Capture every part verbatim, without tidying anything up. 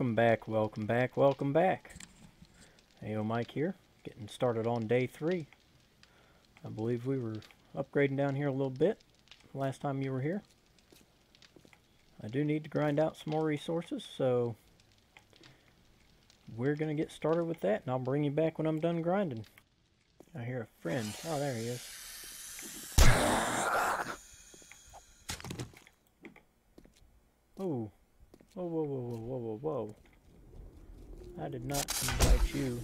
Welcome back, welcome back, welcome back. Ayo Mike here, getting started on day three. I believe we were upgrading down here a little bit last time you were here. I do need to grind out some more resources, so we're going to get started with that, and I'll bring you back when I'm done grinding. I hear a friend. Oh, there he is. Oh. Whoa, whoa, whoa, whoa, whoa, whoa, whoa. I did not invite you.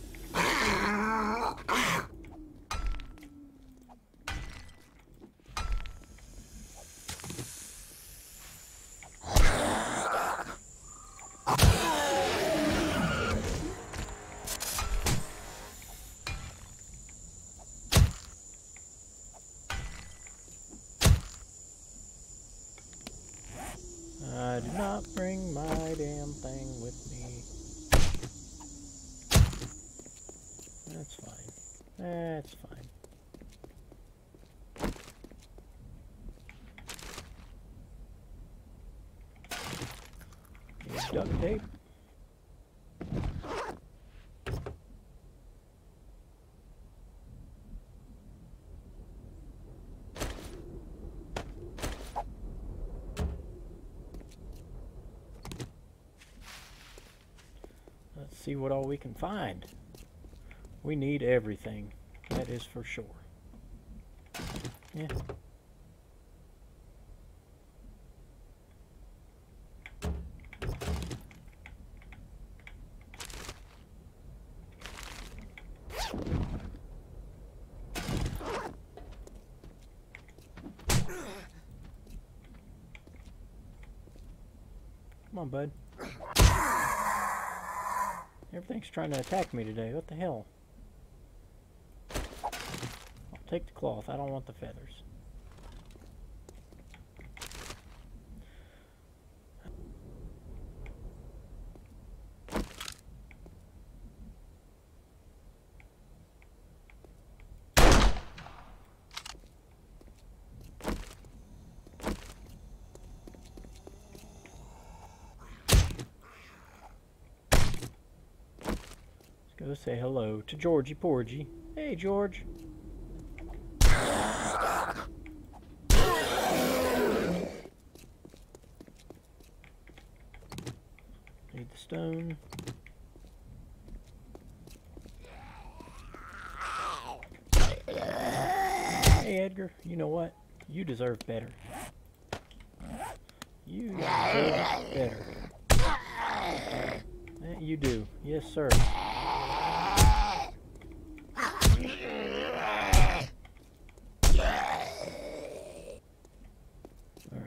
I did not bring my damn thing with me. That's fine. That's fine. Need duct tape. See what all we can find. We need everything, that is for sure. Yeah. Come on, bud. Everything's trying to attack me today. What the hell? I'll take the cloth. I don't want the feathers. Go say hello to Georgie Porgy. Hey, George. Need the stone. Hey, Edgar. You know what? You deserve better. You deserve better. That you do. Yes, sir.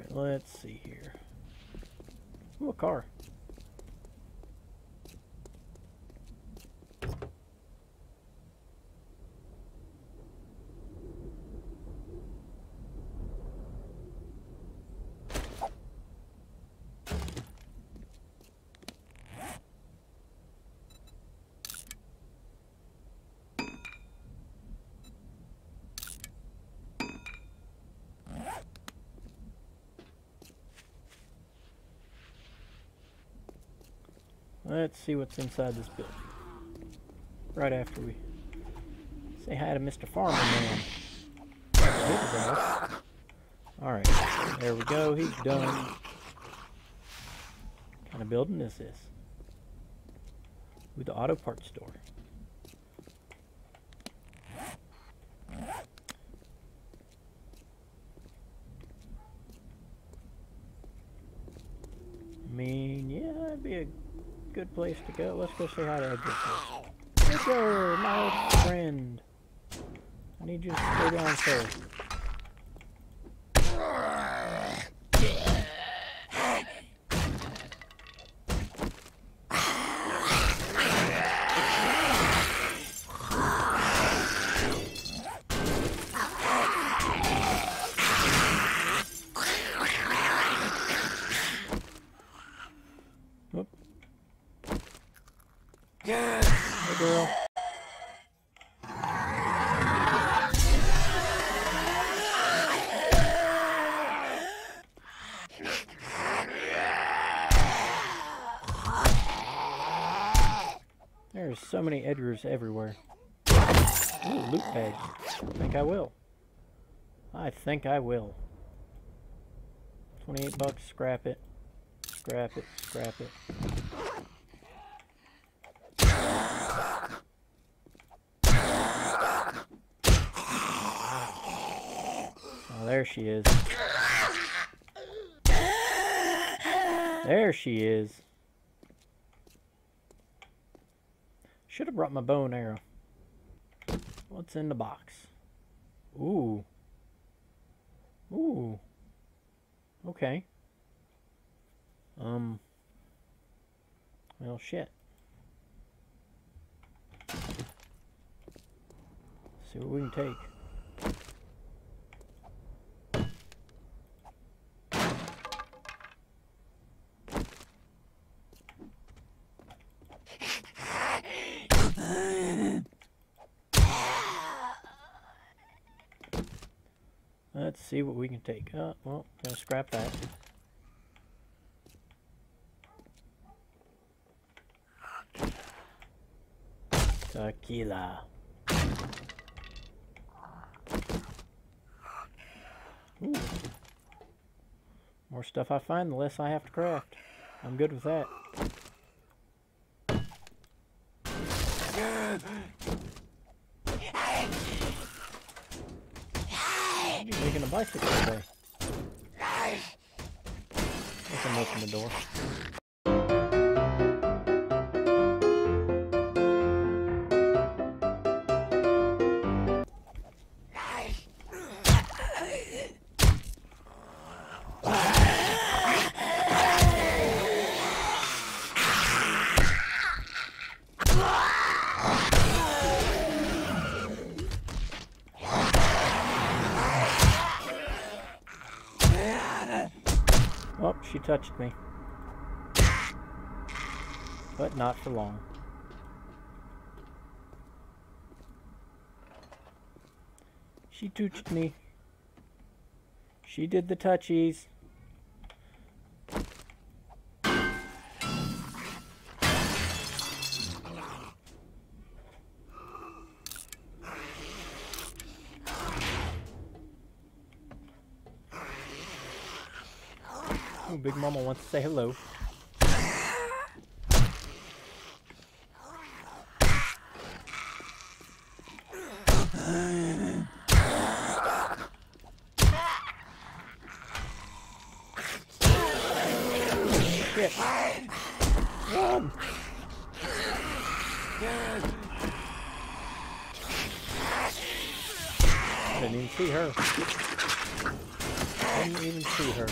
Let's see here. Ooh, a car. Let's see what's inside this building. Right after we say hi to Mister Farmer Man. Alright, there we go, he's done. What kind of building is this? With the auto parts store. I mean, yeah, that'd be a good place to go. Let's go say hi to Edgar first. Edgar, my old friend. I need you to stay down first. Girl. so many Edgars everywhere. Ooh, loot bag. I think I will. I think I will. twenty-eight bucks, scrap it. Scrap it, scrap it. There she is. There she is. Should have brought my bow and arrow. What's in the box? Ooh. Ooh. Okay. Um. Well, shit. Let's see what we can take. Let's see what we can take. Uh, well, gonna scrap that. Tequila. Ooh. More stuff I find, the less I have to craft. I'm good with that. Making a bicycle today. I can open the door. Oh, she touched me. But not for long. She touched me. She did the touchies. Oh, Big Mama wants to say hello. Shit. Run! I didn't even see her. I didn't even see her.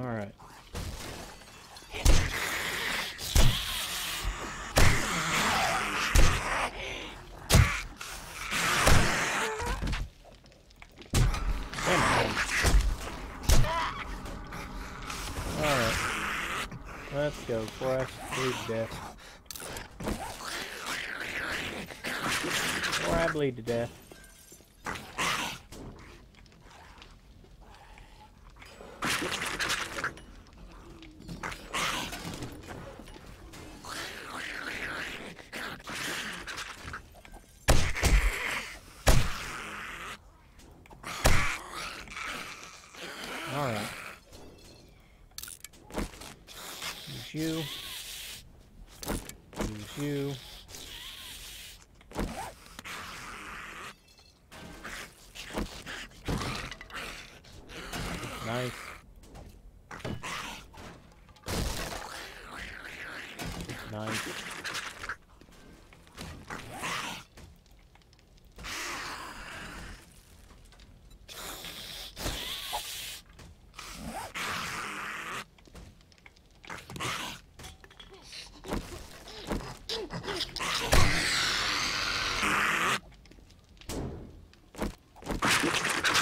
Alright. Alright. Let's go before I bleed to death. Before I bleed to death. All right. Use you. Use you. Nice. Nice.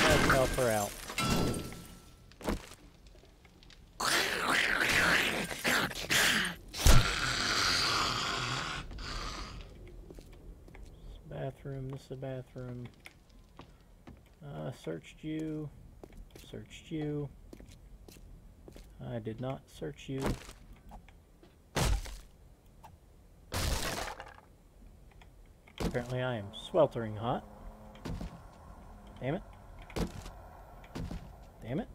Let's help her out. Bathroom, this is a bathroom. uh, searched you, searched you, I did not search you. Apparently I am sweltering hot. Damn it. Damn it.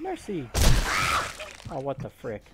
Mercy! Oh, what the frick.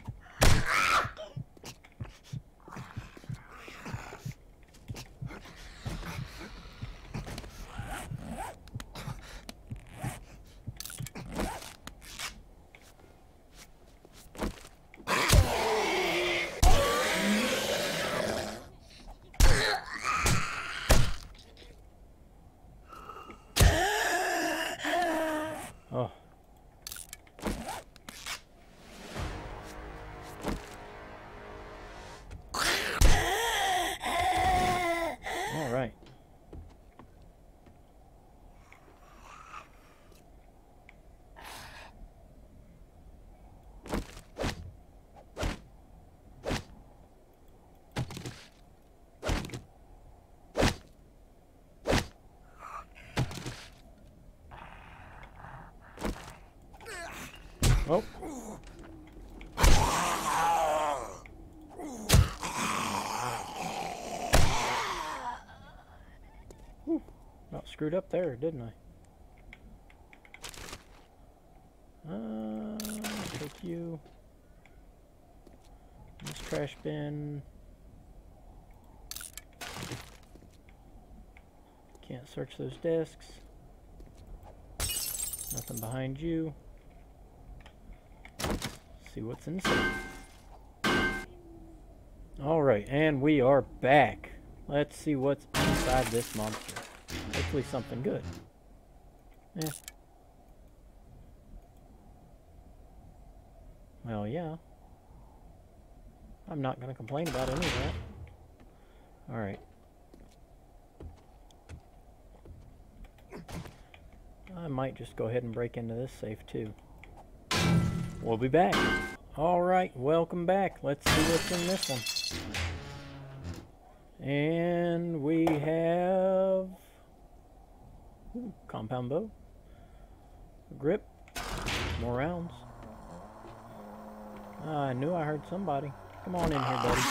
Oh. Whew. Not screwed up there, didn't I? Uh, take you. This trash bin. Can't search those discs. Nothing behind you. See what's inside. Alright, and we are back. Let's see what's inside this monster. Hopefully something good. Eh. Well, yeah. I'm not going to complain about any of that. Alright. I might just go ahead and break into this safe too. We'll be back. Alright, welcome back. Let's see what's in this one. And we have... Ooh, compound bow. Grip. More rounds. Oh, I knew I heard somebody. Come on in here, buddy.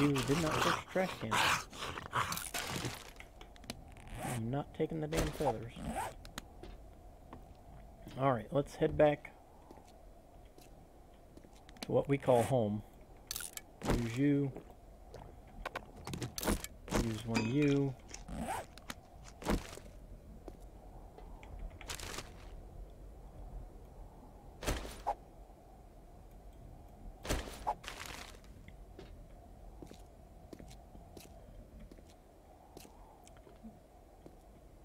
You did not touch the trash can. I'm not taking the damn feathers. Alright, let's head back to what we call home. Use you. Use one of you.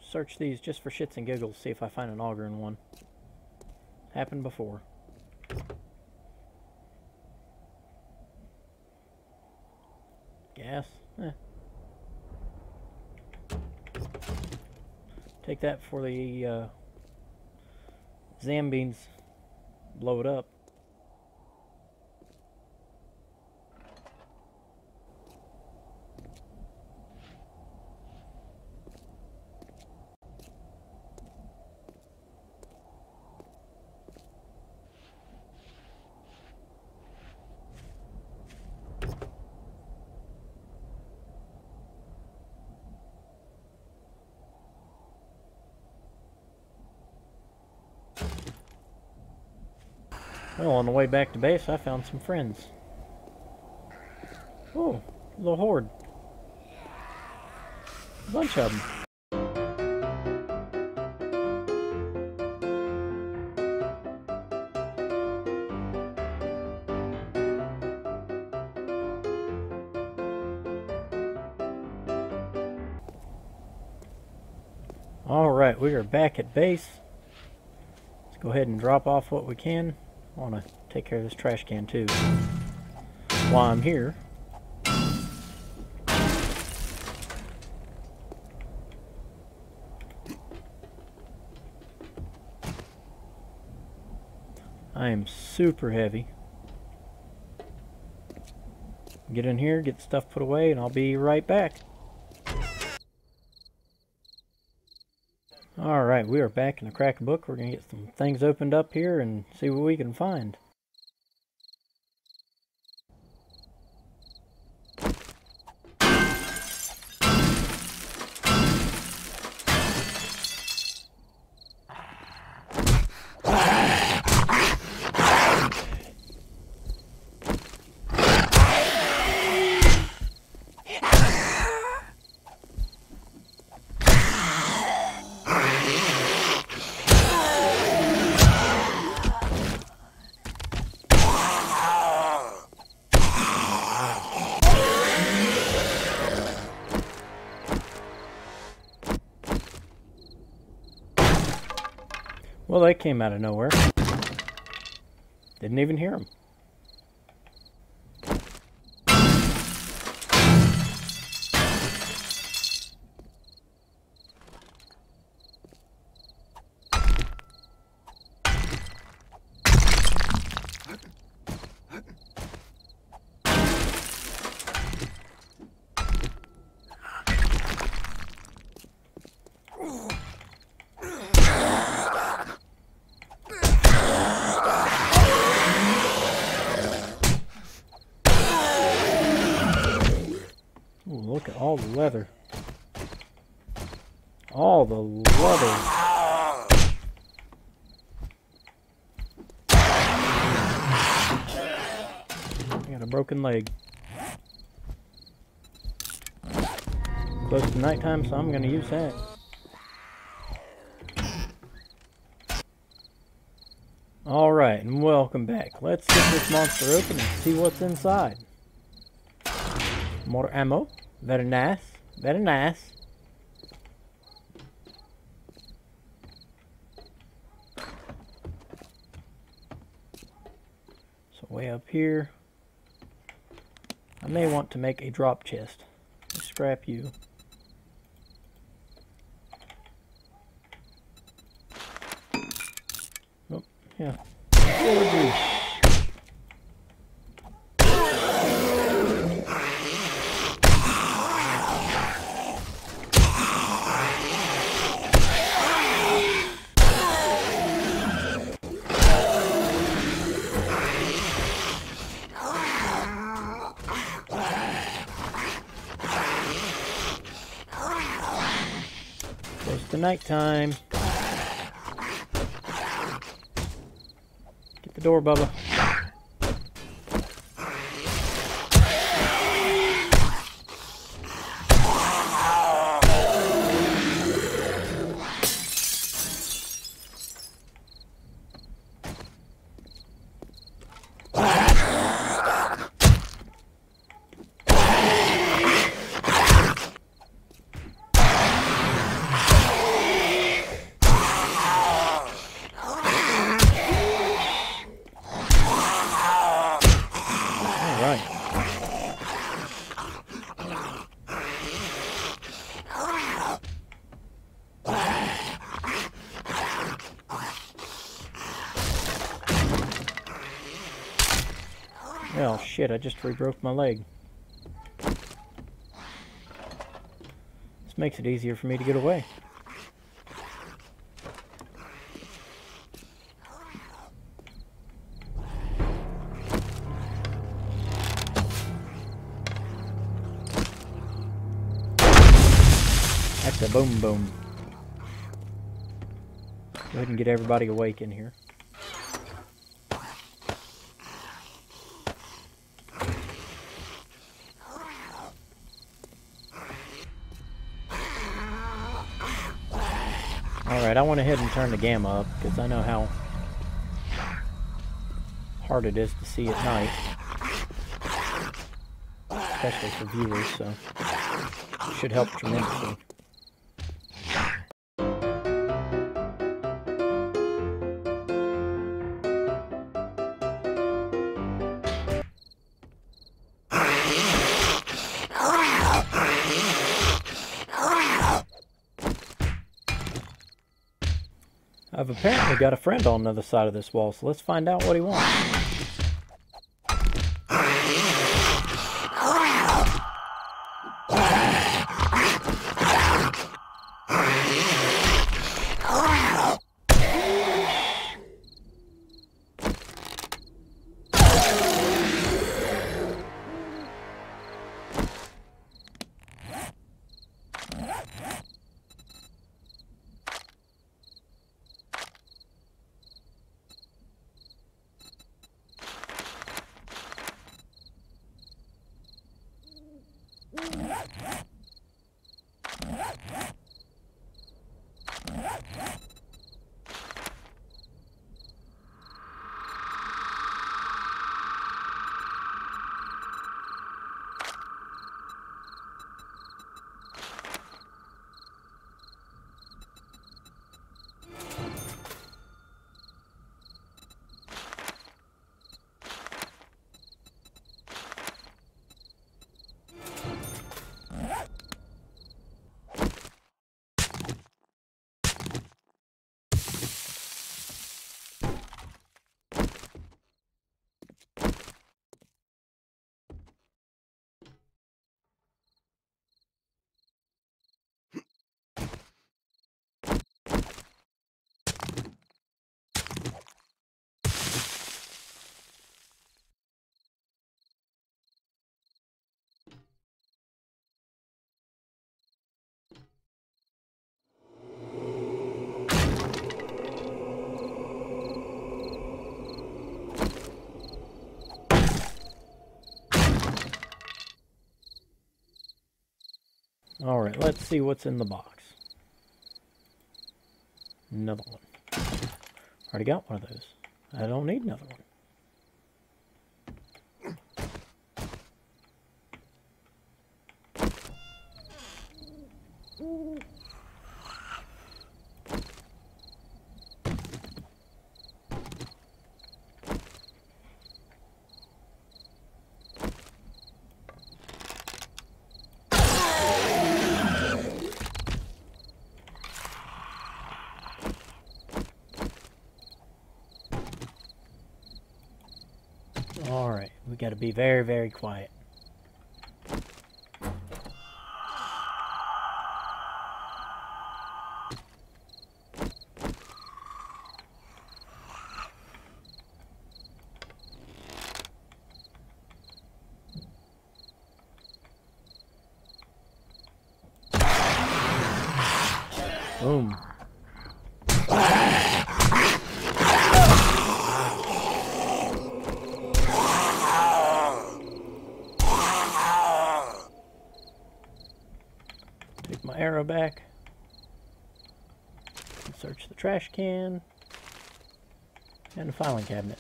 Search these just for shits and giggles, see if I find an auger in one. Happened before. Gas. Eh. Take that for the uh, Zambeans. Blow it up. Well, on the way back to base, I found some friends. Oh, a little horde. A bunch of them. Alright, we are back at base. Let's go ahead and drop off what we can. I want to take care of this trash can too while I'm here. I am super heavy. Get in here, get stuff put away, and I'll be right back. Alright, we are back in the Cracked Book. We're going to get some things opened up here and see what we can find. Well, they came out of nowhere. Didn't even hear them. Look at all the leather. All the leather. I got a broken leg. Close to nighttime, so I'm going to use that. Alright, and welcome back. Let's get this monster open and see what's inside. More ammo. Very nice, very nice. So way up here, I may want to make a drop chest. Let's scrap you. Oh, yeah. What nighttime. Get the door, Bubba. Oh shit, I just re-broke my leg. This makes it easier for me to get away. That's a boom boom. Go ahead and get everybody awake in here. Alright, I went ahead and turned the gamma up because I know how hard it is to see at night, especially for viewers, so it should help tremendously. I've apparently got a friend on the other side of this wall, so let's find out what he wants. All right, let's see what's in the box. Another one. Already got one of those. I don't need another one. Got to be very, very quiet. Boom. Arrow back. Search the trash can and the filing cabinet.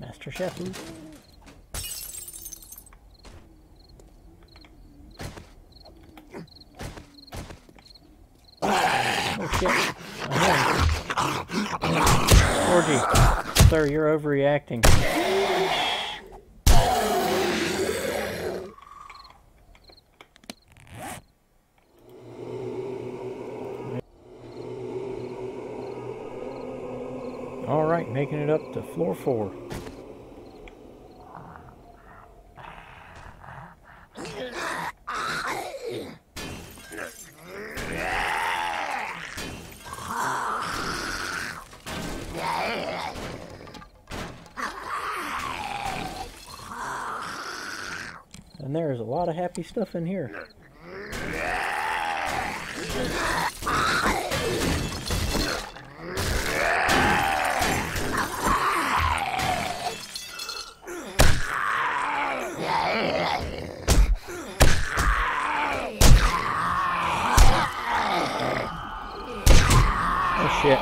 Master Chef. Oh shit. Uh-huh. Orgy, sir, you're overreacting. Alright, making it up to floor four. And there's a lot of happy stuff in here. Shit. Oh,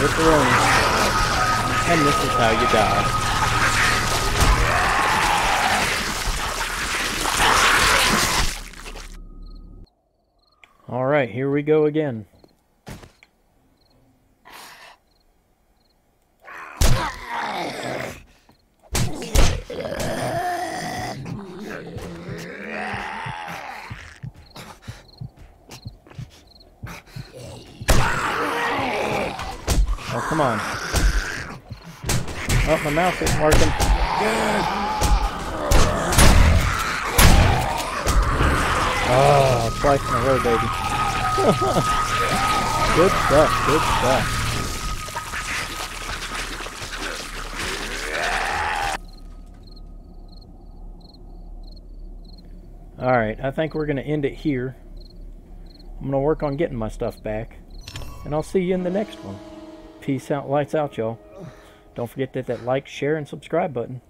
ripperoni. And this is how you die. Alright, here we go again. Oh, come on. Oh, my mouse isn't working. Oh, slice in a row, baby. Good stuff, good stuff. Alright, I think we're going to end it here. I'm going to work on getting my stuff back. And I'll see you in the next one. Peace out, lights out, y'all. Don't forget to hit that like, share, and subscribe button.